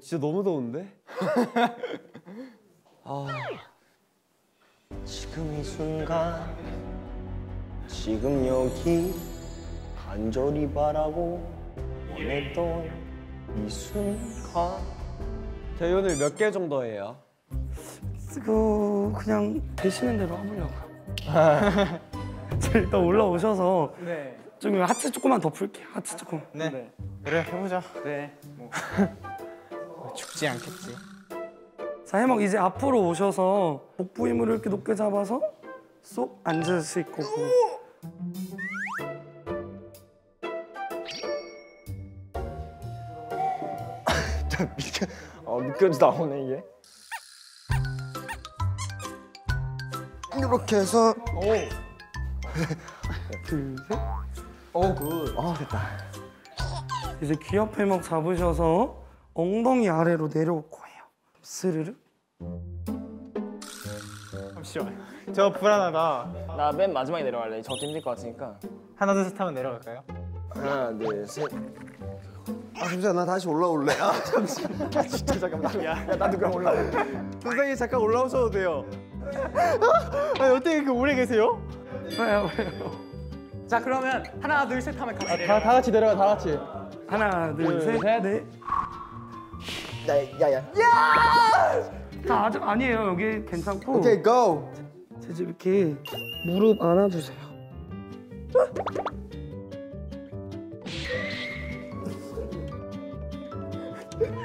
진짜 너무 더운데? 아, 지금 이 순간 지금 여기 간절히 바라고 원했던 이 순간. 대연을 몇 개 정도 해요? 그냥 되시는 대로 하려고. 일단 올라오셔서 네. 좀 하트 조금만 더 풀게. 하트 조금. 네. 네. 그래 해보자. 네. 뭐. 죽지 않겠지. 자, 해먹 이제 앞으로 오셔서 복부 힘으로 이렇게 높게 잡아서 쏙 앉으실 거고. 미끄러지 나오네 이게. 이렇게 해서 둘, 셋. 오, 굿. 아, 됐다. 이제 귀 옆에 막 잡으셔서 엉덩이 아래로 내려올 거예요. 스르르. 잠시만요. 저 불안하다. 나 맨 마지막에 내려갈래. 저 힘들 것 같으니까. 하나, 둘, 셋 하면 내려갈까요? 하나, 둘, 셋. 아, 잠시만, 나 다시 올라올래. 아, 잠시만. 나 진짜 잠깐만. 야, 나도 그냥 올라올래. 선생님, 잠깐 올라오셔도 돼요. 아니, 어떻게 이렇게 오래 계세요? 왜요? 자, 그러면 하나, 둘, 셋 하면 같이 내려가. 다 같이 내려가, 다 같이. 하나, 둘, 셋, 넷. 야! 다 아직 아니에요, 여기 괜찮고. 오케이, 고! 제집 이렇게 무릎 안아주세요.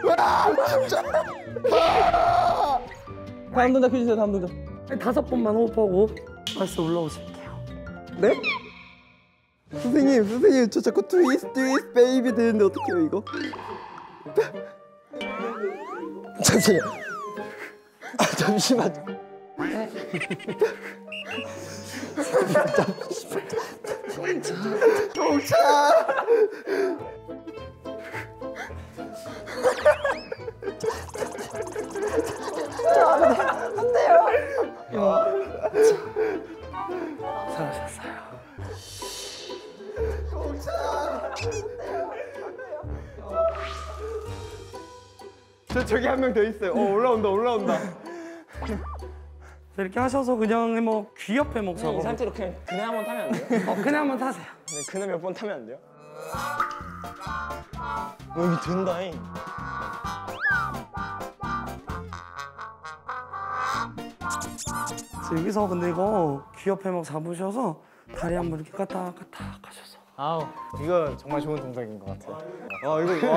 와, 진짜! 다음 동작 해주세요, 다음 동작. 5번만 호흡하고 다시 올라오실게요. 네? 선생님, 저 자꾸 트위스트 베이비 되는데 어떡해요, 이거? 잠시만요. 아, 잠시만. 안 돼요. 잘하셨어요. 저 저기 한 명 더 있어요. 올라온다. 이렇게 하셔서 그냥 뭐 귀 옆에 목 잡고. 이 상태로 그네 한번 타면 안 돼요? 그네 한번 타세요. 네, 그네 몇 번 타면 안 돼요? 여기 된다잉. 여기서 근데 이거 귀 옆에 목 잡으셔서 다리 한번 이렇게 까딱 하셔서. 아우, 이거 정말 좋은 동작인 것 같아요.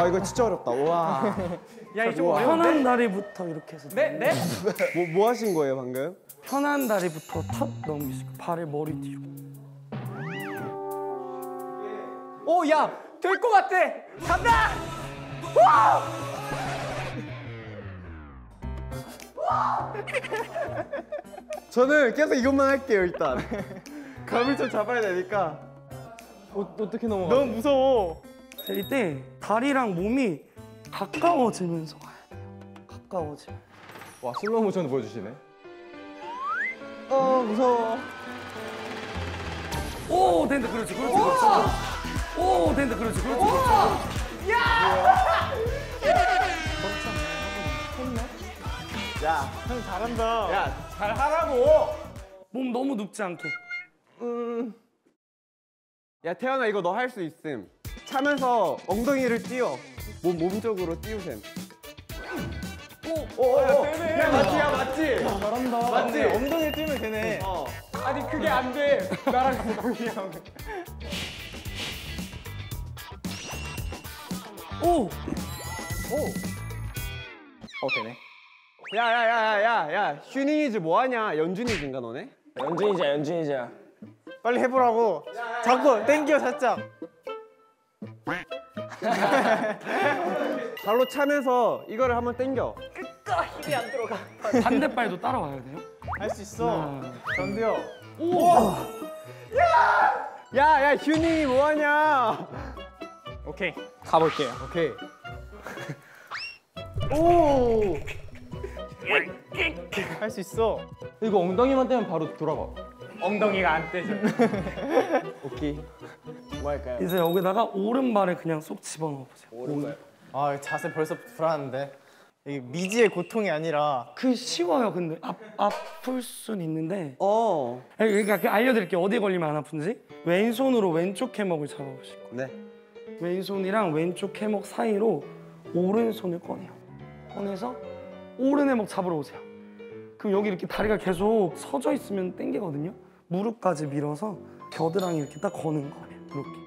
이거 진짜 어렵다. 와. 야, 이거 좀 편한 다리부터 이렇게 해서. 네? 뭐 하신 거예요, 방금? 편한 다리부터 첫 넘기시고 발을 머리 뒤로. 오, 야! 될 것 같아! 간다! 와! 저는 계속 이것만 할게요, 일단. 감을 좀 잡아야 되니까. 어떻게 넘어가? 너무 무서워. 자, 이때 다리랑 몸이 가까워지면서 가야 돼요. 가까워지면. 와, 슬로우 모션도 보여주시네. 무서워. 오, 된다. 그렇지. 오, 된다. 그렇지. 오! 야! 야, 형 잘한다. 야, 잘하라고. 몸 너무 눕지 않게. 야, 태현아, 이거 너 할 수 있음. 차면서 엉덩이를 띄워. 몸쪽으로 띄우셈. 오, 야, 맞지? 야, 잘한다. 맞지? 엉덩이를 띄우면 되네. 아니, 그게 안 돼. 나랑 엉덩이랑. 되네. 야. 휴닝이즈 뭐하냐? 연준이즈인가, 너네? 연준이즈야. 빨리 해보라고. 야. 자꾸 땡겨, 살짝. 발로 차면서 이거를 한번 땡겨. 끝까지 힘이 안 들어가. 반대발도 따라와야 돼요? 할 수 있어. 견뎌. 우와. 야, 휴닝이 뭐하냐? 오케이, 가볼게요. 오케이. 오. 할 수 있어. 이거 엉덩이만 떼면 바로 돌아가. 엉덩이가 안 떼죠. 오케이. 뭐 할까요? 이제 여기다가 오른발을 그냥 쏙 집어넣어보세요. 오른발. 아, 자세 벌써 불안한데. 미지의 고통이 아니라 그 쉬워요. 근데 아플 순 있는데 그러니까 알려드릴게요. 어디에 걸리면 안 아픈지. 왼손으로 왼쪽 해먹을 잡아보시고 네. 왼손이랑 왼쪽 해먹 사이로 오른손을 꺼내요. 꺼내서 오른 해먹 잡으러 오세요. 그럼 여기 이렇게 다리가 계속 서져 있으면 땡기거든요. 무릎까지 밀어서 겨드랑이 이렇게 딱 거는 거예요. 이렇게.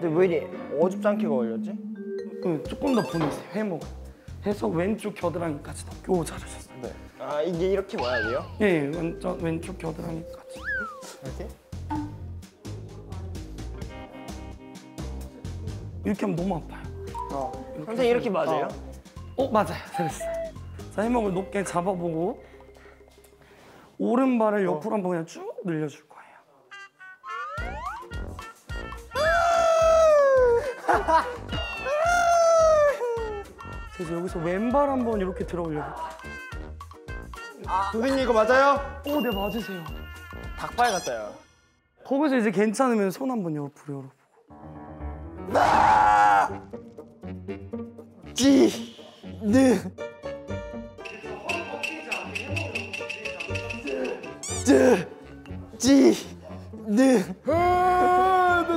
근데 왜 이렇게 어줍잖게 걸렸지? 조금 더 보내세요. 회목 해서 왼쪽 겨드랑이까지 더. 오, 잘하셨어요. 네. 아, 이게 이렇게 와야 돼요? 예, 완전 왼쪽 겨드랑이까지. 이렇게? 이렇게 하면 너무 아파요. 이렇게 선생님, 이렇게 맞아요? 맞아요. 잘했어요. 자, 회목을 높게 잡아보고 오른발을 옆으로 한번 그냥 쭉 늘려줄 거예요. 그래서 여기서 왼발 한번 이렇게 들어 올려볼게요. 선생님 이거 맞아요? 네 맞으세요. 닭발 같아요. 거기서 이제 괜찮으면 손 한번 옆으로 열어보고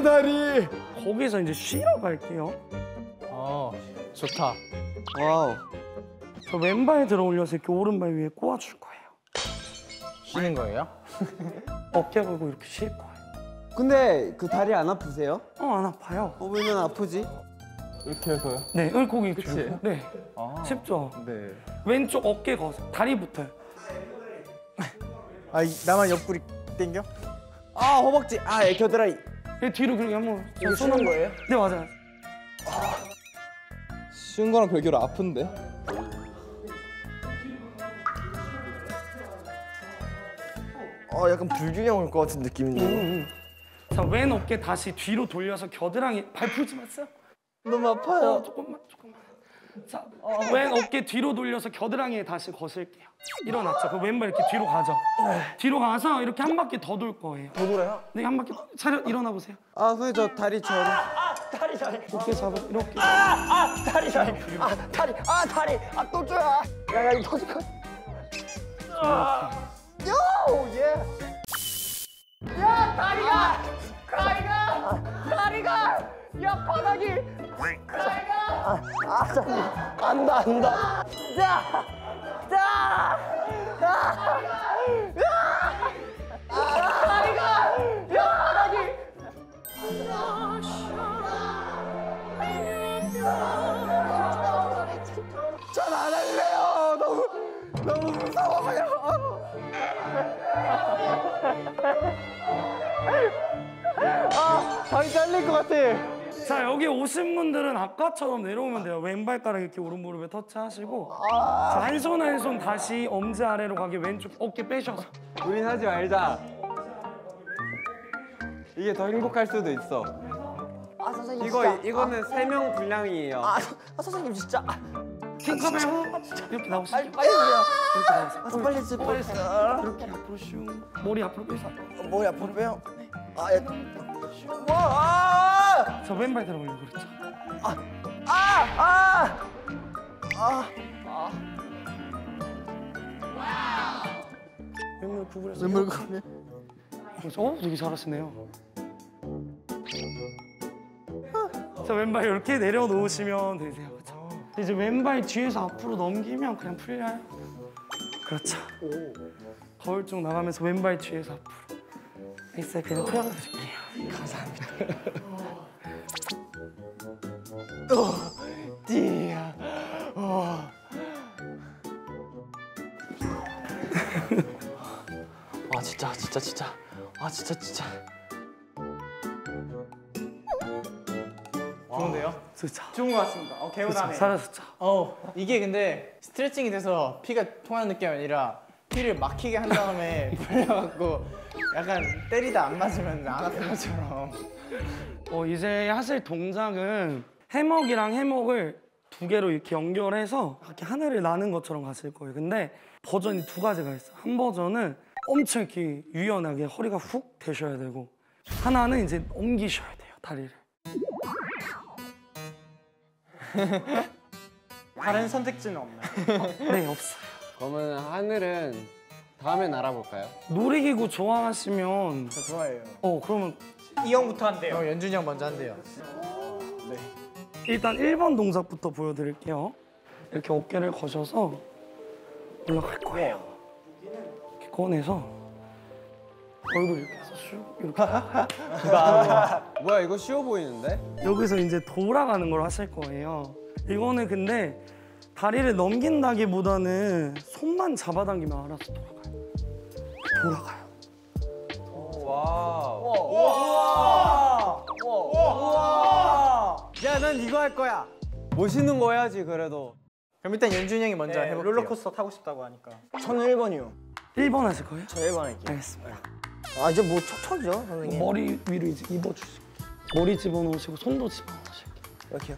내 다리. 거기서 이제 쉬러 갈게요. 좋다. 와우. 저 왼발 들어 올려서 이렇게 오른발 위에 꼬아줄 거예요. 쉬는 거예요? 어깨 걸고 이렇게 쉴 거예요. 근데 그 다리 안 아프세요? 안 아파요. 왜는 아프지? 이렇게 해서요? 네, 거기 이렇게. 네. 쉽죠? 네. 왼쪽 어깨 거서 다리 붙어요. 나만 옆구리 당겨? 허벅지. 겨드랑이. 뒤로 그렇게 한번 쏘는 거예요? 네, 맞아요. 쉬운 거랑 별개로 아픈데? 약간 불균형 올 것 같은 느낌인데. 자, 왼 어깨 다시 뒤로 돌려서 겨드랑이 발 풀지 마세요. 너무 아파요. 조금만. 자, 왼 어깨 뒤로 돌려서 겨드랑이에 다시 거슬게요. 일어났죠? 그 왼발 이렇게 뒤로 가죠. 뒤로 가서 이렇게 한 바퀴 더 돌 거예요. 더 돌아요? 네, 한 바퀴. 차렷 일어나 보세요. 선생님 저 다리 저리. 다리 저리. 이렇게 잡아. 이렇게. 다리 저리. 다리. 다리. 또 줘야. 야, 이거 터질 것. 요! 예. 야, 다리가. 야, 바닥이. 안다. 다리가. 야, 바닥이. 전 안 할래요. 너무 무서워요. 다리 잘릴 것 같아. 자, 여기 오신 분들은 아까처럼 내려오면 돼요. 왼발가락 이렇게 오른 무릎에 터치하시고 한 손 한 손 다시 엄지 아래로 가게 왼쪽 어깨 빼셔서. 우린 하지 말자. 이게 더 행복할 수도 있어. 선생님 이거 진짜. 이거는 3명 분량이에요. 선생님 진짜. 킹카메라 이렇게 나오시죠. 빨리 빨리 이렇게 앞으로 슝. 머리 앞으로 빼세요. 머리 앞으로 빼요. 저 왼발 들어 올려. 그렇죠. 왼발 구부려서. 왼발 구부려. 되게 잘하시네요. 자, 왼발 이렇게 내려 놓으시면 되세요. 그렇죠. 이제 왼발 뒤에서 앞으로 넘기면 그냥 풀려요. 그렇죠. 거울 쪽 나가면서 왼발 뒤에서 앞으로. 있어요. 그냥 풀어드릴게요. 감사합니다. 띠야. 진짜. 좋은데요? 좋은 것 같습니다. 개운하네. 잘하셨죠? 이게 근데 스트레칭이 돼서 피가 통하는 느낌이 아니라 피를 막히게 한 다음에 불려갖고 약간 때리다 안 맞으면 안 아픈 것처럼. 이제 하실 동작은 해먹이랑 해먹을 두 개로 이렇게 연결해서 이렇게 하늘을 나는 것처럼 갔을 거예요. 근데 버전이 두 가지가 있어요. 한 버전은 엄청 이렇게 유연하게 허리가 훅 되셔야 되고, 하나는 이제 옮기셔야 돼요, 다리를. 다른 선택지는 없나요? 네, 없어요. 그러면 하늘은 다음에 알아볼까요? 놀이기구 좋아하시면. 저 좋아해요. 그러면 이 형부터 한대요. 연준이 형 먼저 한대요. 네. 일단 1번 동작부터 보여드릴게요. 이렇게 어깨를 거셔서 올라갈 거예요. 이렇게 꺼내서 얼굴 이렇게 해서 슉 이렇게. 뭐야, 이거 쉬워 보이는데? 여기서 이제 돌아가는 걸 하실 거예요. 이거는 근데 다리를 넘긴다기보다는 손만 잡아당기면 알아서 돌아가요. 돌아가요. 와와와와와. 야, 난 이거 할 거야. 멋있는 거 해야지 그래도. 그럼 일단 연준이 형이 먼저 해볼게요. 롤러코스터 타고 싶다고 하니까. 저는 1번이요. 1번 하실 거예요? 저 1번 할게요. 알겠습니다. 아, 이제 뭐 척척이죠, 선생님. 머리 위로 이제 입어주실게요. 머리 집어넣으시고 손도 집어넣으실게요. 이렇게요.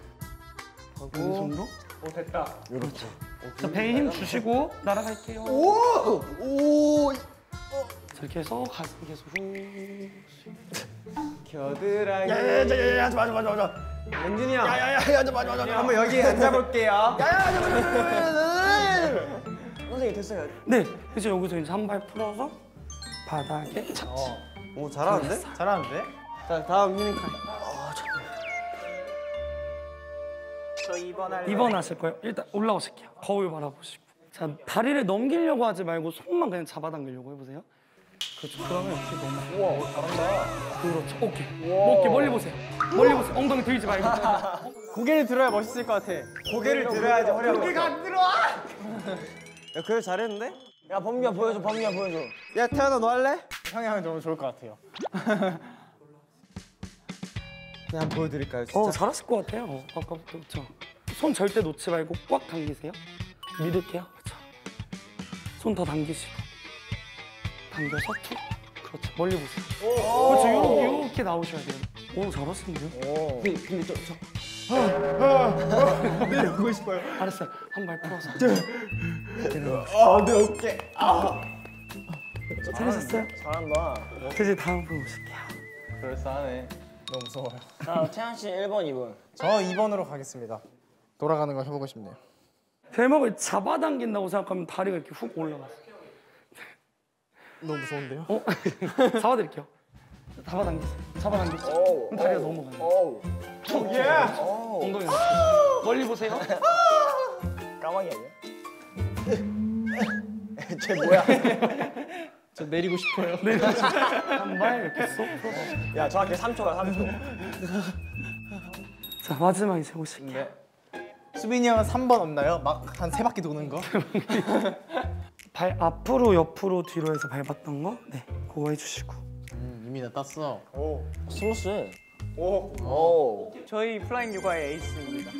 어느 정도? 오, 됐다. 이렇게. 자, 배에 힘 주시고 날아갈게요. 오! 오! 자, 이렇게 해서 가슴 계속 후. 겨드랑이. 야야야야, 맞아 맞아 맞아. 연준이 형. 야야야야, 맞아. 한번 여기 앉아볼게요. 야야야야. 선생님 됐어요. 네, 이제 여기서 이제 한 발 풀어서 바닥에 착지. 오, 잘하는데? 잘하는데? 자, 다음 휴닝카이. 2번 하실 거예요? 일단 올라오실게요. 거울 바라보시고. 자, 다리를 넘기려고 하지 말고 손만 그냥 잡아당기려고 해보세요. 그렇죠. 그러면 이렇게 넘어. 우와, 잘한다. 그렇죠. 오케이. 우와. 오케이, 멀리 보세요. 멀리 보세요. 엉덩이 들지 말고. 고개를 들어야 멋있을 것 같아. 고개를 들어야지 허리가. 고개가 안 들어와! 야, 그래 잘했는데? 야, 범규야 보여줘, 범규야 보여줘. 야, 태현아 너 할래? 형이 하면 너무 좋을 것 같아요. 그냥 보여드릴까요, 진짜? 잘하실 것 같아요. 아까부터. 그렇죠. 손 절대 놓지 말고 꽉 당기세요. 믿을게요. 그렇죠. 손 더 당기시고. 당겨서 툭. 그렇죠. 멀리 보세요. 그렇죠. 이렇게 나오셔야 돼요. 잘하시는데요? 근데 저. 네, 보고 싶어요. 알았어요. 한 발 풀어서. 네, 오케이. 잘하셨어요? 잘한다. 이제 다음 분 오실게요. 그럴싸하네. 너무 무서워요. 태현 씨 1번, 2번. 저 2번으로 가겠습니다. 돌아가는 걸 해보고 싶네요. 대목을 잡아당긴다고 생각하면 다리가 이렇게 훅 올라가서. 너무 무서운데요? 잡아드릴게요. 잡아당기세요. 잡아당기세요. 그럼 다리가 넘어가요. 예! 엉덩이 멀리 보세요. 까마귀 아니야? 쟤 뭐야? 저 내리고 싶어요. 내리고 싶어요. 한 발 이렇게 쏙 풀어서. 야, 정확히 3초가 3초. 자, 마지막에 재보실게요. 수빈이 형은 3번 없나요? 막 한 3바퀴 도는 거? 발 앞으로, 옆으로, 뒤로 해서 밟았던 거? 네, 그거 해주시고. 이미 다 땄어. 오, 스무스. 오. 저희 플라잉 요가의 에이스입니다.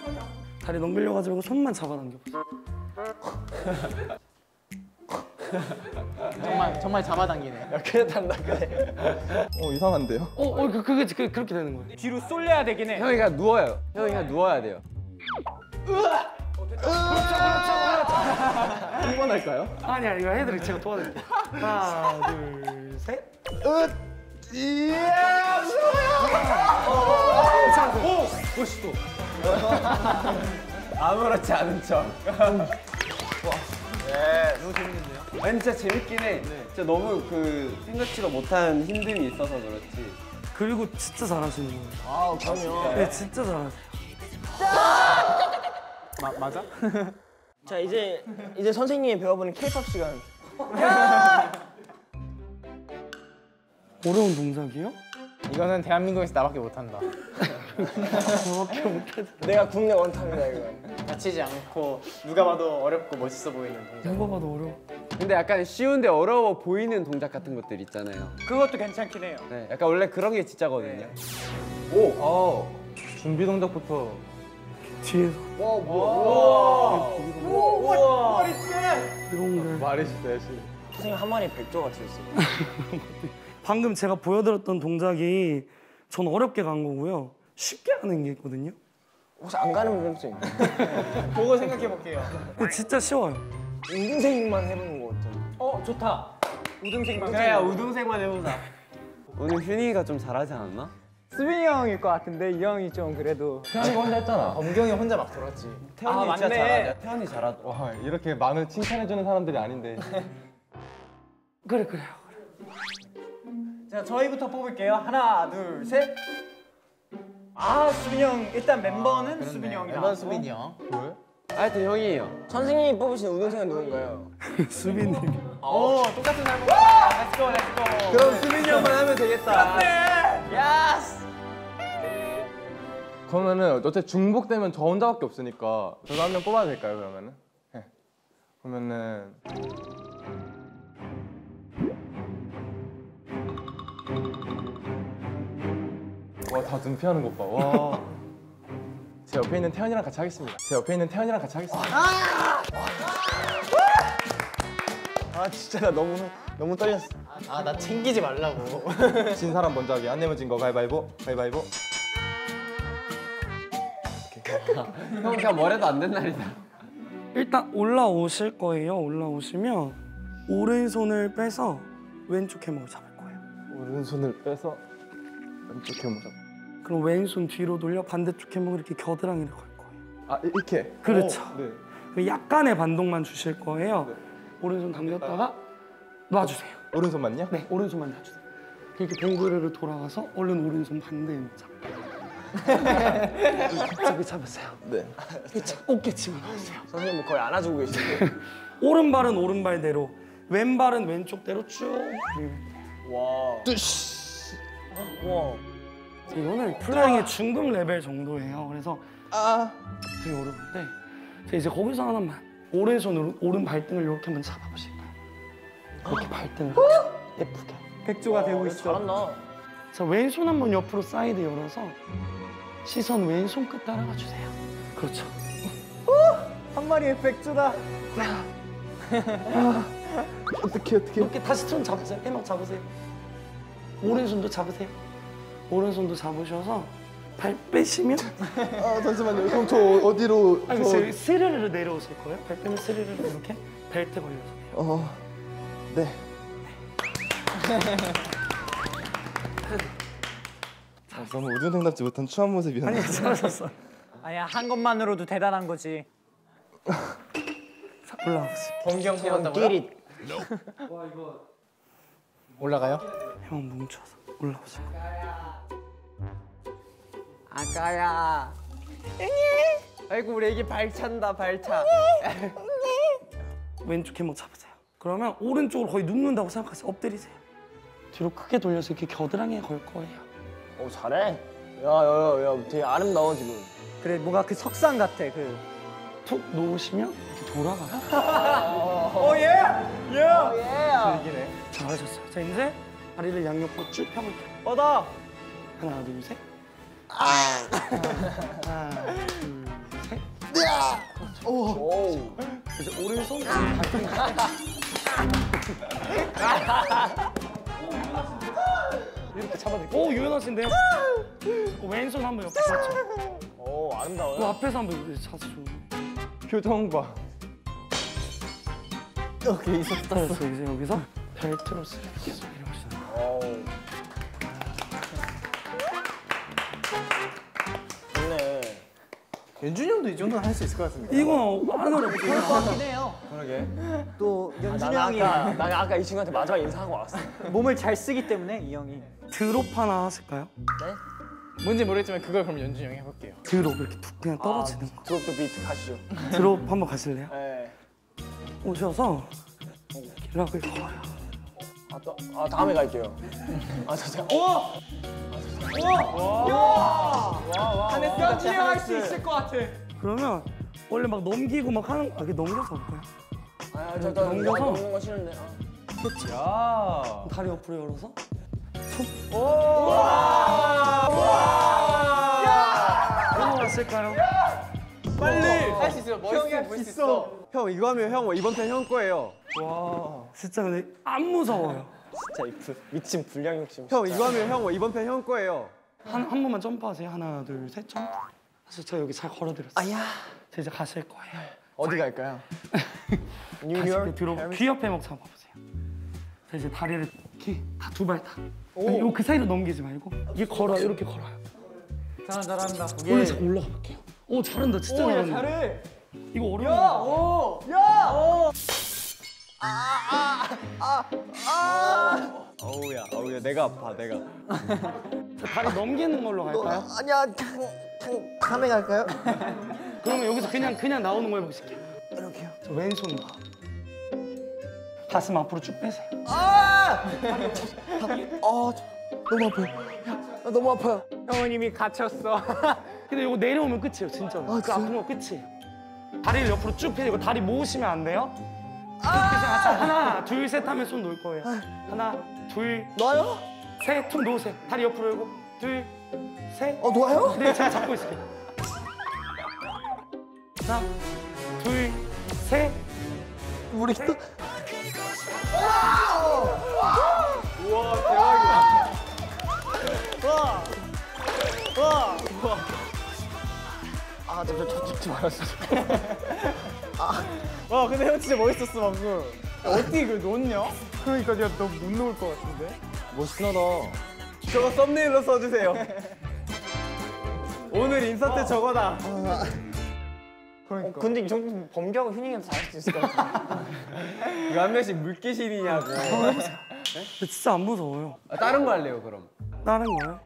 다리 넘기려고 하지 말고 손만 잡아당겨보세요. 정말 잡아당기네. 야, 그래 탄다 그래. 이상한데요? 그렇게 되는 거예요. 뒤로 쏠려야 되긴 해. 형이가 누워요. 형이가 누워야 돼요. 으아! 그렇죠. 한번 할까요? 아니, 이거 해드릴게요. 제가 도와드릴게요. 하나, 둘, 셋. 이야, 무서워요. 멋있어. 아무렇지 않은 척. 네, 너무 재밌는데요? 아니, 진짜 재밌긴 해. 네. 진짜 너무 생각지도 못한 힘듦이 있어서 그렇지. 그리고 진짜 잘하시는 거예요. 아, 그럼요. 네, 진짜 잘하세요. 맞아? 자, 이제 선생님이 배워보는 K-POP 시간. 어려운 동작이요? 이거는 대한민국에서 나밖에 못한다. 내가 국내 원탑이다, 이거. 다치지 않고 누가 봐도 어렵고 멋있어 보이는 동작. 누가 봐도 어려워. 근데 약간 쉬운데 어려워 보이는 동작 같은 것들 있잖아요. 그것도 괜찮긴 해요. 네, 약간 원래 그런 게 진짜거든요. 네. 준비 동작부터. 뒤에서. 와, 뭐야. 와, what is that? 이런 거. 말해주세요, 씨. 선생님 한 마리 100조가 들었어요. 방금 제가 보여드렸던 동작이 전 어렵게 간 거고요. 쉽게 하는 게 있거든요. 혹시 안 가는 모범수 있나요? 그거 생각해볼게요. 진짜 쉬워요. 우등생만 해보는 거 같아요. 어, 좋다. 우등생만. 그래야 우등생만 해보자. 오늘 휴닝이가 좀 잘하지 않았나? 수빈이 형일 것 같은데 이 형이 좀 그래도 태현이가 혼자 했잖아. 범규 형이 혼자 막 돌았지. 태현이 아, 진짜 잘하냐? 태현이 잘하죠. 와, 이렇게 많은 칭찬해주는 사람들이 아닌데. 그래요. 자, 저희부터 뽑을게요. 하나, 둘, 셋. 아, 수빈이 형. 일단 멤버는 수빈이 형이다. 멤버는 수빈이 형. 뭘? 하여튼 형이에요. 선생님이 뽑으신 우등생은 누군가요? 수빈이. 오, 똑같은 사람 뽑았다. 렛츠고, 렛츠고. 그럼 수빈이 형만 하면 되겠다. 그렇네. 야스. 그러면은 어차피 중복되면 저 혼자밖에 없으니까 저도 한 명 뽑아도 될까요, 그러면은? 네. 그러면은... 와, 다 눈피하는 것 봐. 와. 제 옆에 있는 태현이랑 같이 하겠습니다. 아, 진짜 나 너무 떨렸어. 아, 나 챙기지 말라고. 진 사람 먼저 하기. 안 내면 진 거 가위바위보. 형, 그냥 뭐래도 안 된 날이다. 일단 올라오실 거예요. 올라오시면 오른손을 빼서 왼쪽 캐머를 잡을 거예요. 오른손을 빼서 왼쪽 캐머 잡고. 그럼 왼손 뒤로 돌려 반대쪽 캐머 이렇게 겨드랑이를 걸 거예요. 아, 이렇게? 그렇죠. 오, 네. 그 약간의 반동만 주실 거예요. 네. 오른손 당겼다가 놔주세요. 오른손만요? 네, 오른손만 놔주세요. 이렇게 동그라를 돌아가서 얼른 오른손 반대에 잡고. 저기 잡으세요. 네. 어깨 집어넣으세요. 선생님은 거의 안아주고 계시네요. 오른발은 오른발대로, 왼발은 왼쪽대로 쭉. 와. 뚜시. 와. 이거는 플라잉의 중급 레벨 정도예요. 그래서 되게 어려운데 이제 거기서 하나만 오른손으로 오른 발등을 이렇게 한번 잡아보실까요? 이렇게 발등을 예쁘게 백조가 되고 있어. 잘한다. 자, 왼손 한번 옆으로 사이드 열어서 시선 왼손 끝 따라가 주세요. 그렇죠. 한 마리의 백조다. 어떻게 이렇게 다시 손 잡으세요. 해막 잡으세요. 오른손도 잡으세요. 오른손도 잡으셔서 발 빼시면 아, 잠시만요. 그럼 저 어디로? 아니, 저... 스르르 내려오실 거예요. 발 빼면 스르르 이렇게 벨트 걸려서. 네. 자, 너무 우등생답지 못한 추한 모습이었네. 아니, 잘하셨어. 아니야, 한 것만으로도 대단한 거지. 자, 올라오세요. 범경 태웠다고요? 와, 이거 올라가요? 형 뭉쳐서 올라오세요. 아가야. 응애. 아이고, 우리 애기 발찬다, 발차. 왼쪽 해먹 잡으세요. 그러면 오른쪽으로 거의 눕는다고 생각하세요. 엎드리세요. 뒤로 크게 돌려서 이렇게 겨드랑이에 걸 거예요. 오, 잘해. 야, 되게 아름다워 지금. 그래, 뭔가 그 석상 같아. 그 툭 놓으시면 이렇게 돌아가. 오, 예. 예. 잘하셨어요. 자, 이제 다리를 양옆으로 쭉 펴볼게요. 뻗어. 하나, 둘, 셋. 하나, 둘, 셋. 오. 이제 오른손 발등. 이렇게 잡아드릴게요. 오, 유연하신데요? 왼손 한번 옆에 잡죠. 오, 아름다워요. 그 앞에서 한번 잡죠. 교정 봐. 오케이, 있었다. 그래서 이제 여기서 벨트로 계속 내려오시는 거예요. 연준이 형도 이 정도는 할 수 있을 것 같습니다. 이거 안 어려울 것 같긴 해요. 그러게. 또 연준이 형이 난 아까 이 친구한테 마지막 인사하고 왔어. 몸을 잘 쓰기 때문에 이 형이. 드롭 하나 하실까요? 네? 뭔지 모르겠지만 그걸 그럼 연준이 형이 해볼게요. 드롭 이렇게 툭 그냥 떨어지는 거. 드롭도 비트 가시죠. 드롭 한번 가실래요? 네. 오셔서 이렇게 걸어요. 다음에 갈게요. 몇 개 할 수 있을 것 같아. 그러면 원래 막 넘기고 막 하는 거 이렇게 넘겨서 볼까요? 아, 저 넘기는 거 싫은데. 그렇지. 야. 다리 옆으로 열어서. 오! 와! 야! 이런 거 있을까요? 빨리 할 수 있어. 멋있어, 멋있어. 형, 이거 하면 형 이번 편 형 거예요. 와. 진짜 근데 안 무서워요. 진짜 미친 불량 욕심. 형, 이거 하면 형 이번 편 형 거예요. 한 번만 점프하세요. 하나, 둘, 셋, 점프. 그래서 제가 여기 잘 걸어드렸어요. 아야. 저 이제 가실 거예요. 어디 갈까요? 뉴욕 들어오고 귀 옆에 목 잡아보세요. 자, 이제 다리를 이렇게 다 두 발 다. 요 그 사이로 넘기지 말고 이게 걸어 이렇게 걸어요. 잘한다. 원래 잘 올라가 볼게요. 오 잘한다 진짜. 오, 야, 잘한다. 잘해. 이거 어려워. 야, 오, 야, 오. 어우야, 어우야, 내가 아파, 내가. 다리 넘기는 걸로 갈까요? 아니야, 다음에 갈까요? 그러면 여기서 그냥 나오는 거 해보실게요. 이렇게요? 저 왼손 봐. 가슴 앞으로 쭉 빼세요. 아! 너무 아파요. 야, 나 너무 아파요. 형님이 갇혔어. 근데 이거 내려오면 끝이에요, 진짜로. 아, 그 아픈 거 끝이에요. 다리를 옆으로 쭉 펴세요. 이거 다리 모으시면 안 돼요. 아! 하나, 둘, 셋 하면 손 놓을 거예요. 하나, 둘, 놔요? 셋, 툭 놓으세요. 다리 옆으로 열고 둘, 셋. 어, 놓아요? 네, 제가 잡고 있을게요. 하나, 둘, 셋. 우리 또. 우와, 대박이다. 와, 와, 와. 아, 저 죽지 말았어. 아. 와, 근데 형 진짜 멋있었어, 방금. 어떻게 이걸 놓냐? 그러니까 내가 너 못 놓을 것 같은데? 멋있나다. 저거 썸네일로 써주세요. 오늘 인서트 어. 저거다. 아. 그러니까. 근데 이 정도면 범규하고 휴닝이한테 잘할 수 있을 것 같아. 이거 한 명씩 물개신이냐고. 네? 진짜 안 무서워요. 아, 다른 거 할래요, 그럼. 다른 거요?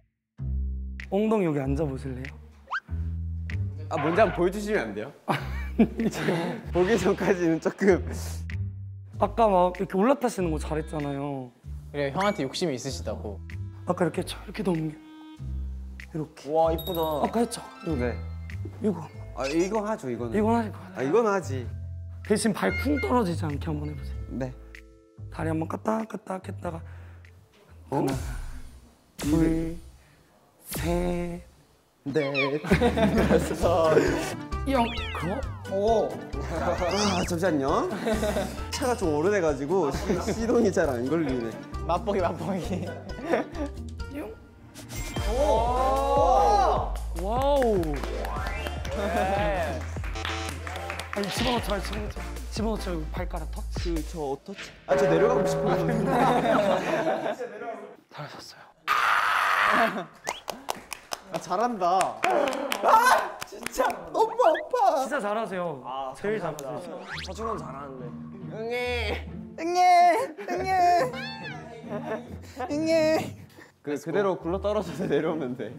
엉덩이 여기 앉아보실래요? 아, 뭔지 한번 보여주시면 안 돼요? 보기 전까지는 조금. 아까 막 이렇게 올라타시는 거 잘했잖아요. 그래, 형한테 욕심이 있으시다고. 아까 이렇게 했죠? 이렇게 넘겨. 이렇게. 와, 이쁘다. 아까 했죠? 이렇게. 네. 이거. 아, 이거 하죠, 이거는. 이건 하실 거 같아요. 아, 이건 하지. 대신 발 쿵 떨어지지 않게 한번 해보세요. 네. 다리 한번 까딱까딱 했다가. 어? 하나, 둘, 셋, 넷, 다섯. 영, 거? 오! 아, 잠시만요. 차가 좀 오래돼가지고 시동이 잘 안 걸리네. 맛보기, 맛보기. 영? 오! 와우! 네. 아니, 집어넣자, 집어넣자. 집어넣자, 발가락 터치. 저 어터치? 아, 저 내려가고 싶어요. 잘하셨어요. 아, 잘한다. 아! 진짜 너무 아파. 진짜 잘하세요. 아, 제일 잘하세요. 저 친구는 잘하는데. 응애. 응애. 응애. 응애. 그래, 그대로 굴러 떨어져서 내려오면 돼.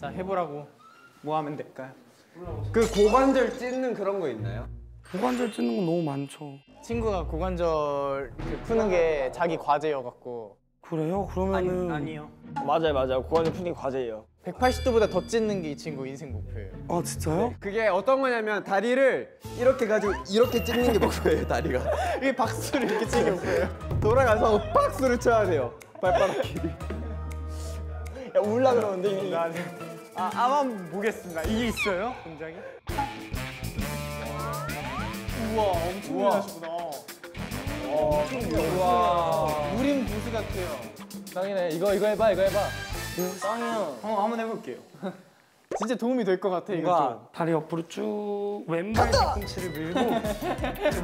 자, 해보라고. 뭐 하면 될까요? 그 고관절 찢는 그런 거 있나요? 고관절 찢는 건 너무 많죠. 친구가 고관절 푸는 게 자기 과제여갖고. 그래요? 그러면은 아니요. 맞아요, 맞아요. 고관절 푸는 게 과제예요. 180도보다 더 찢는 게 이 친구 인생 목표예요. 아, 진짜요? 네. 그게 어떤 거냐면 다리를 이렇게 가지고 이렇게 찢는 게 목표예요, 다리가. 이게 박수를 이렇게 치는 게 목표예요. 돌아가서 박수를 쳐야 돼요, 발바닥끼리. 야, 울라 그러는데 이거. 아, 한번 보겠습니다. 이게 있어요, 굉장히? 우와, 엄청 대단하시구나. 우와, 우림 보스 같아요. 땅이네, 이거 해봐, 이거 해봐. 쌍이야. 한번 해볼게요. 진짜 도움이 될 것 같아, 이거. 다리 옆으로 쭉 왼발 뒤꿈치를 밀고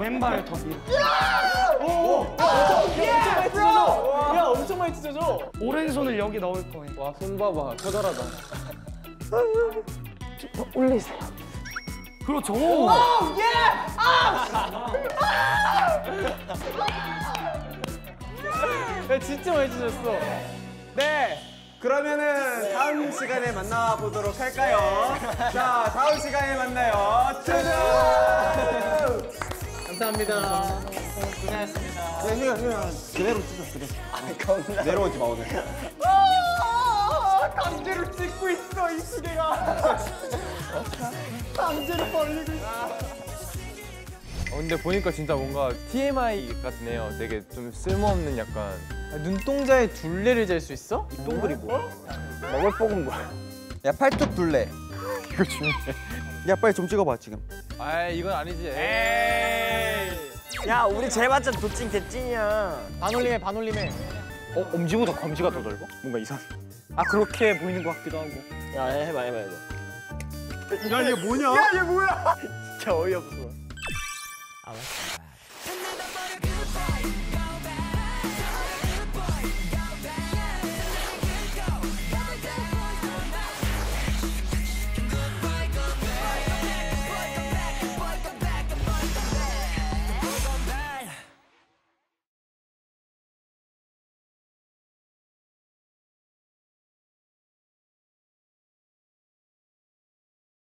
왼발을 더 밀어. 야, 엄청 많이 찢어져. 오른손을 여기 넣을 거예요. 와, 손 봐봐, 커다랗다. 올리세요. 그렇죠. 오, 예! 아! 야, 진짜 많이 찢어졌어. 네. 그러면은 다음 시간에 만나보도록 할까요? 자, 다음 시간에 만나요. 짜잔! 감사합니다. 고생하셨습니다. 네, 휴닝아. 그대로 찢었어, 그대로. 아, 겁나. 내려오지 마, 오늘. 아, 강제로 찢고 있어, 이 시계가. 강제로 벌리고 있어. 근데 보니까 진짜 뭔가 TMI 같네요. 되게 좀 쓸모없는 약간. 아, 눈동자에 둘레를 잴 수 있어? 이 동글이 뭐야? 먹을 뽑은 거야. 야, 팔뚝 둘레. 이거 중요해. 야, 빨리 좀 찍어봐, 지금. 아, 이건 아니지. 에이. 야, 우리 재봤자 도찐 개찐이야. 반올림해, 반올림해. 어, 엄지보다 검지가 더 넓어? 뭔가 이상해. 아, 그렇게 보이는 것 같기도 하고. 야, 해봐, 해봐, 해봐. 야, 얘 뭐냐? 야, 얘 뭐야? 진짜 어이없어.